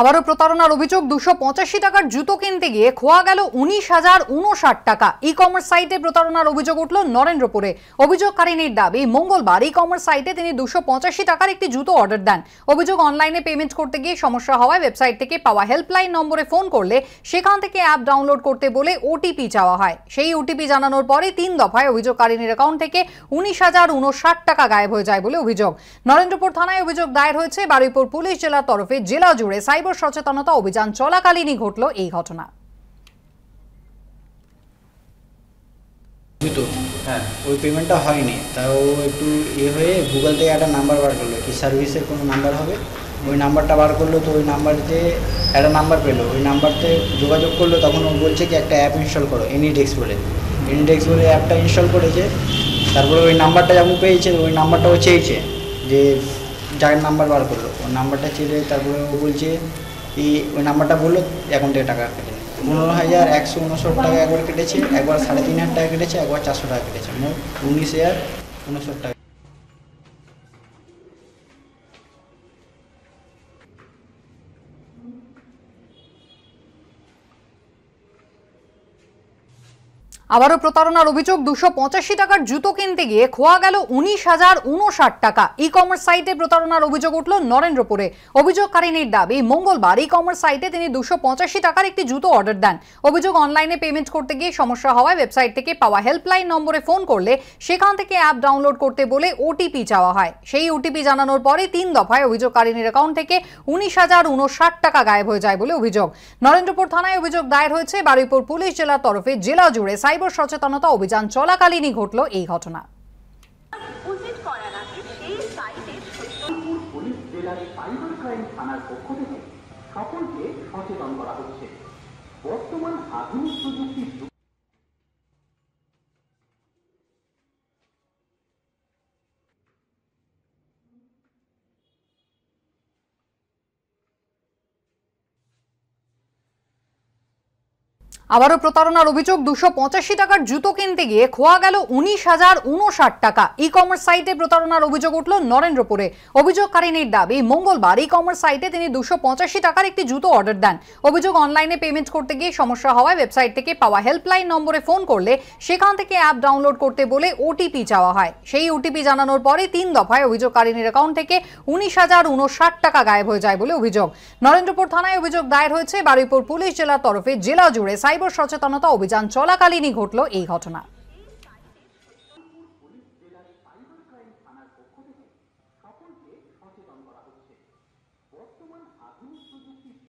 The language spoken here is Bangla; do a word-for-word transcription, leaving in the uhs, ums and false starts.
আবারও প্রতারণার অভিযোগ দুশো পঁচাশি টাকার জুতো কিনতে গিয়ে খোয়া গেল উনিশ হাজার উনষাট টাকা। ই-কমার্স সাইটে প্রতারণার অভিযোগ উঠল নরেন্দ্রপুরে। অভিযোগকারিনীর দাবি, মঙ্গলবার ই-কমার্স সাইটে তিনি দুশো পঁচাশি টাকার একটি জুতো অর্ডার দেন। অভিযোগ, অনলাইনে পেমেন্ট করতে গিয়ে সমস্যা হওয়ায় ওয়েবসাইট থেকে পাওয়া হেল্পলাইন নম্বরে ফোন করলে সেখান থেকে অ্যাপ ডাউনলোড করতে বলে ওটিপি চাওয়া হয়। সেই ওটিপি জানানোর পরে তিন দফায় অভিযোগকারিনীর অ্যাকাউন্ট থেকে উনিশ হাজার উনষাট টাকা গায়েব হয়ে যায় বলে অভিযোগ। নরেন্দ্রপুর থানায় অভিযোগ দায়ের হয়েছে। বারুইপুর পুলিশ জেলার তরফে জেলা জুড়ে সাইবার সচেতনতা অভিযান চলাকালীনই ঘটল এই ঘটনা। জুতো হ্যাঁ ওই পেমেন্টটা হয়নি, তাও একটু ইয়ে হয়ে গুগল থেকে একটা নাম্বার বার করলো, কি সার্ভিসের কোনো নাম্বার হবে, ওই নাম্বারটা বার করলো। তো ওই নাম্বারতে একটা নাম্বার পেলো, ওই নাম্বারতে যোগাযোগ করলো, তখন ও বলছে কি একটা অ্যাপ ইনস্টল করো, এনিডেক্স বলে এনিডেক্স বলে অ্যাপটা ইনস্টল করেছে। তারপরে ওই নাম্বারটা যখন পেয়েছে, ওই নাম্বারটা ও চেয়েছে, যে যার নাম্বার বার করলো ওই নাম্বারটা চেয়ে। তারপরে ও বলছে এই ওই নাম্বারটা বললো অ্যাকাউন্ট থেকে টাকা কেটে নেবে। পনেরো হাজার একশো উনষাট টাকা একবার কেটেছে, একবার সাড়ে তিন হাজার টাকা কেটেছে, একবার চারশো টাকা কেটেছে, মোট উনিশ হাজার উনষাট টাকা। আবারও প্রতারণার অভিযোগ দুশো পঁচাশি টাকার জুতো কিনতে গিয়ে খোয়া গেল উনিশ হাজার উনষাট টাকা। ই-কমার্স সাইটে প্রতারণার অভিযোগ উঠল নরেন্দ্রপুরে। অভিযোগকারিনীর দাবি, মঙ্গলবার ই-কমার্স সাইটে তিনি দুশো পঁচাশি টাকার একটি জুতো অর্ডার দেন। অভিযোগ, অনলাইনে পেমেন্ট করতে গিয়ে সমস্যা হওয়ায় ওয়েবসাইট থেকে পাওয়া হেল্পলাইন নম্বরে ফোন করলে সেখান থেকে অ্যাপ ডাউনলোড করতে বলে ওটিপি চাওয়া হয়। সেই ওটিপি জানানোর পরে তিন দফায় অভিযোগকারিনীর অ্যাকাউন্ট থেকে উনিশ হাজার উনষাট টাকা গায়েব হয়ে যায় বলে অভিযোগ। নরেন্দ্রপুর থানায় অভিযোগ দায়ের হয়েছে। বারুইপুর পুলিশ জেলার তরফে জেলা জুড়ে সাইবার সচেতনতা অভিযান চলাকালীনই ঘটল এই ঘটনা। আবারও প্রতারণার অভিযোগ দুশো পঁচাশি টাকার জুতো কিনতে গিয়ে খোয়া গেল উনিশ হাজার উনষাট টাকা। ই-কমার্স সাইটে প্রতারণার অভিযোগ উঠল নরেন্দ্রপুরে। অভিযোগকারিনীর দাবি, মঙ্গলবার ই-কমার্স সাইটে তিনি দুশো পঁচাশি টাকার একটি জুতো অর্ডার দেন। অভিযোগ, অনলাইনে পেমেন্ট করতে গিয়ে সমস্যা হওয়ায় ওয়েবসাইট থেকে পাওয়া হেল্পলাইন নম্বরে ফোন করলে সেখান থেকে অ্যাপ ডাউনলোড করতে বলে ওটিপি চাওয়া হয়। সেই ওটিপি জানানোর পরে তিন দফায় অভিযোগকারিনীর অ্যাকাউন্ট থেকে উনিশ হাজার উনষাট টাকা গায়েব হয়ে যায় বলে অভিযোগ। নরেন্দ্রপুর থানায় অভিযোগ দায়ের হয়েছে। বারুইপুর পুলিশ জেলার তরফে জেলা জুড়ে সাইবার সচেতনতা অভিযান চলাকালীনই ঘটল এই ঘটনা।